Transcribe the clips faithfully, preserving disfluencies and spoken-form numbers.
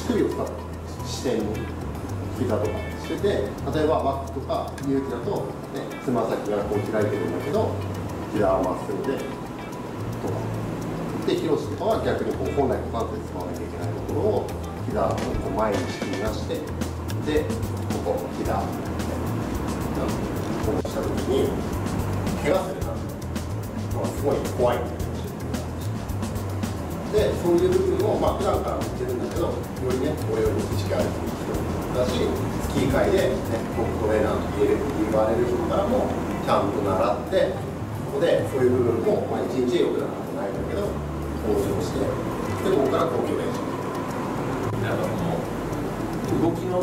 足首を使った視点に膝とかしてて、例えばワックとか勇気だとつま先がこう開いてるんだけど膝はまっすぐでとかで、広しとかは逆にこう本来股関節使わなきゃいけないところを膝をこう前に引き出して、でここ膝をこうした時に怪我するなっていうのはすごい怖いんですよ。でそういう部分を、まあ、普段から言ってるんだけど、よりね、俺より知識ある人だし、スキー界で、ね、トップトレーナーと言える言われる人からもちゃんと習って、ここでそういう部分も、まあ、一日よくなることないんだけど、向上して、で、ここから東京練習。なんかこの動きの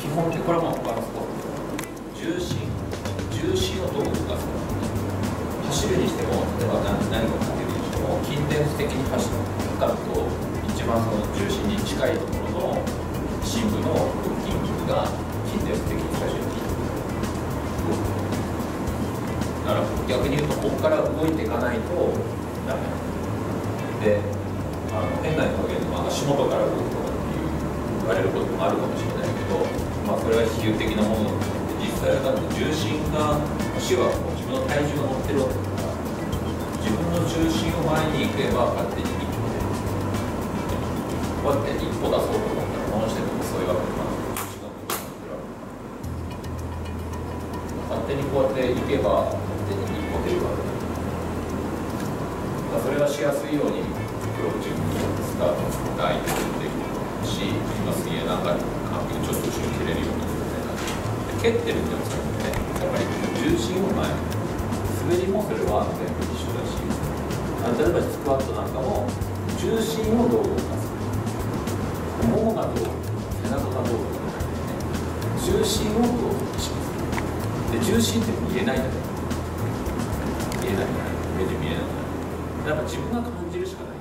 基本って、これはまあ他のスポーツ、重心、重心をどう動かすか、走るにしても、例えば何をかけるにしても、筋電図的に走る。だからこう一番その重心に近いところの深部の筋肉が筋電図的に最初に筋肉だから、逆に言うとここから動いていかないとダメで、あの変な表現でも足元から動くとかっていう言われることもあるかもしれないけど、まあ、それは比喩的なもので、実際はだって重心が足はこう自分の体重が乗ってるわけだから、自分の重心を前に行けば勝手に行く。こうやって一歩出そうと思ったらこの視点もそういうわけではなくて、勝手にこうやっていけば勝手に一歩出るわけだから、それはしやすいように今日自分のスタートを作った相手にできるし、今すげえなんか完璧にちょっと後ろに蹴れるようにするみたいな。蹴ってるってもそうやってね、やっぱり重心を前に、滑りもそれは全部一緒だし、例えばスクワットなんかも重心をどう動かす、ももがどう、背中がどうとかじゃなくてね、重心をどう意識する。で、重心って見えないんだよ。見えないんだよ。目で見えないんだよ。だから自分が感じるしかない。